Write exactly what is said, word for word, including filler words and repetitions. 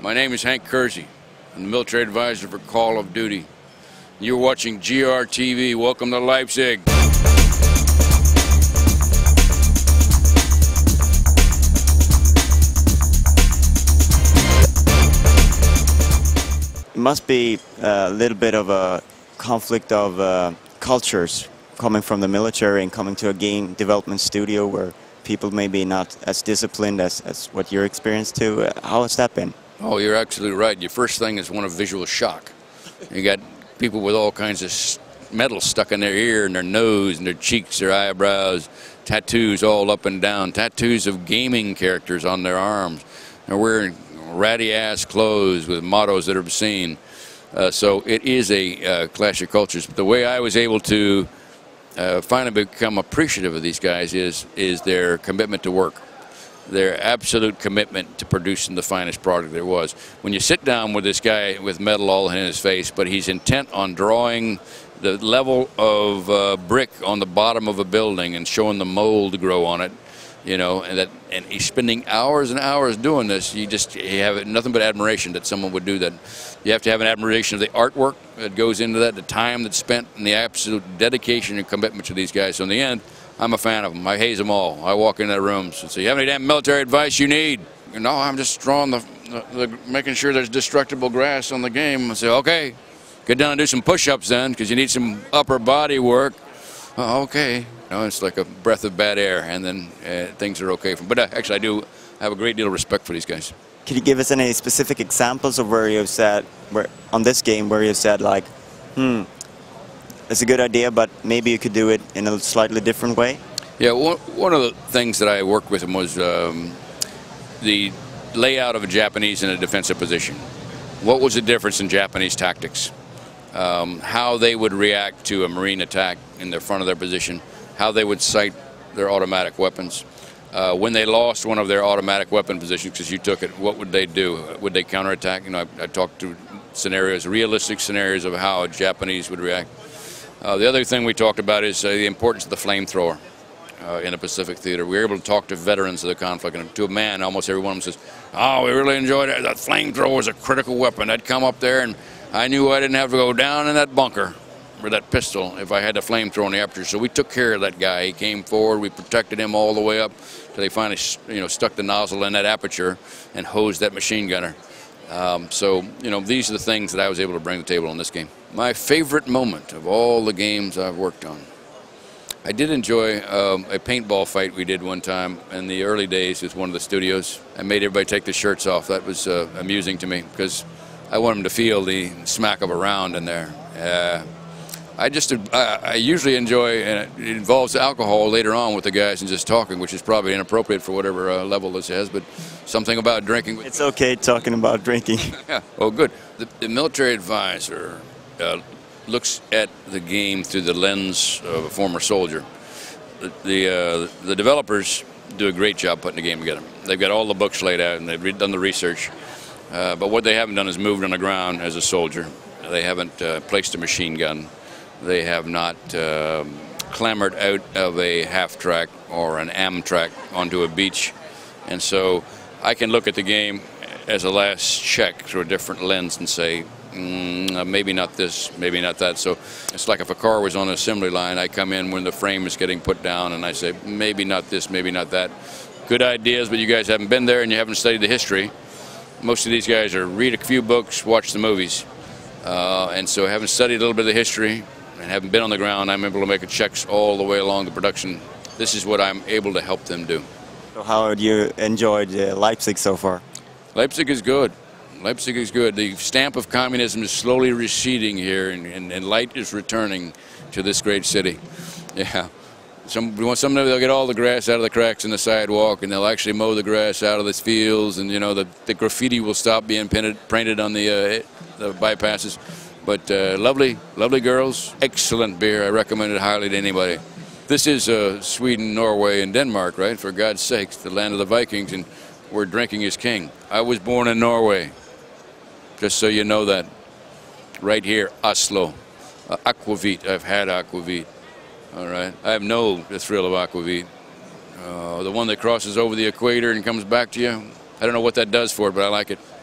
My name is Hank Keirsey. I'm the military advisor for Call of Duty. You're watching G R T V. Welcome to Leipzig. It must be a little bit of a conflict of uh, cultures, coming from the military and coming to a game development studio where people may be not as disciplined as, as what you're experienced to. How has that been? Oh, you're absolutely right. Your first thing is one of visual shock. You got people with all kinds of metal stuck in their ear and their nose and their cheeks, their eyebrows, tattoos all up and down, tattoos of gaming characters on their arms. They're wearing ratty-ass clothes with mottos that are obscene. Uh, so it is a uh, clash of cultures. But the way I was able to uh, finally become appreciative of these guys is, is their commitment to work. Their absolute commitment to producing the finest product there was. When you sit down with this guy with metal all in his face, but he's intent on drawing the level of uh, brick on the bottom of a building and showing the mold grow on it, you know, and that, and he's spending hours and hours doing this. You just you have nothing but admiration that someone would do that. You have to have an admiration of the artwork that goes into that, the time that's spent, and the absolute dedication and commitment to these guys. So in the end, I'm a fan of them. I haze them all. I walk in their rooms and say, "You have any damn military advice you need?" You know, I'm just drawing the, the, the making sure there's destructible grass on the game. I say, "Okay, get down and do some push-ups then, because you need some upper body work." Oh, okay. You know, it's like a breath of bad air, and then uh, things are okay. From, but uh, actually, I do have a great deal of respect for these guys. Can you give us any specific examples of where you've said, where on this game, where you've said like, "Hmm, it's a good idea, but maybe you could do it in a slightly different way"? Yeah, one of the things that I worked with him was um, the layout of a Japanese in a defensive position. What was the difference in Japanese tactics? Um, how they would react to a Marine attack in the front of their position, how they would sight their automatic weapons. Uh, when they lost one of their automatic weapon positions because you took it, what would they do? Would they counterattack? You know, I, I talked to scenarios, realistic scenarios of how a Japanese would react. Uh, the other thing we talked about is uh, the importance of the flamethrower uh, in a Pacific theater. We were able to talk to veterans of the conflict, and to a man, almost every one of them says, "Oh, we really enjoyed it. That flamethrower was a critical weapon. I'd come up there, and I knew I didn't have to go down in that bunker with that pistol if I had the flamethrower in the aperture." So we took care of that guy. He came forward. We protected him all the way up until they finally, you know, stuck the nozzle in that aperture and hosed that machine gunner. Um, so, you know, these are the things that I was able to bring to the table in this game. My favorite moment of all the games I've worked on. I did enjoy um, a paintball fight we did one time in the early days with one of the studios. I made everybody take their shirts off. That was uh, amusing to me because I wanted them to feel the smack of a round in there. Uh, I just, uh, I usually enjoy, and it involves alcohol later on with the guys and just talking, which is probably inappropriate for whatever uh, level this is, but something about drinking. It's okay talking about drinking. Yeah, oh good. The, the military advisor uh, looks at the game through the lens of a former soldier. The, the, uh, the developers do a great job putting the game together. They've got all the books laid out and they've done the research, uh, but what they haven't done is moved on the ground as a soldier. They haven't uh, placed a machine gun. They have not uh, clambered out of a half-track or an Amtrak onto a beach. And so I can look at the game as a last check through a different lens and say, mm, maybe not this, maybe not that. So it's like if a car was on an assembly line, I come in when the frame is getting put down and I say, maybe not this, maybe not that. Good ideas, but you guys haven't been there and you haven't studied the history. Most of these guys are read a few books, watch the movies. Uh, and so having studied a little bit of the history, and having been on the ground, I'm able to make checks all the way along the production. This is what I'm able to help them do. So how have you enjoyed uh, Leipzig so far? Leipzig is good. Leipzig is good. The stamp of communism is slowly receding here, and, and, and light is returning to this great city. Yeah. Some, someday they'll get all the grass out of the cracks in the sidewalk, and they'll actually mow the grass out of the fields, and, you know, the, the graffiti will stop being painted, painted on the, uh, the bypasses. But uh, lovely, lovely girls, excellent beer. I recommend it highly to anybody. This is uh, Sweden, Norway, and Denmark, right? For God's sakes, the land of the Vikings, and where drinking is king. I was born in Norway, just so you know that. Right here, Oslo. Uh, Aquavit, I've had Aquavit, all right? I have known the thrill of Aquavit. Uh, the one that crosses over the equator and comes back to you, I don't know what that does for it, but I like it.